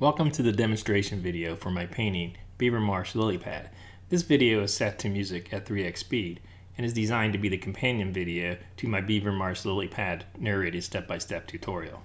Welcome to the demonstration video for my painting, Beaver Marsh Lily Pad. This video is set to music at 3x speed and is designed to be the companion video to my Beaver Marsh Lily Pad narrated step-by-step tutorial.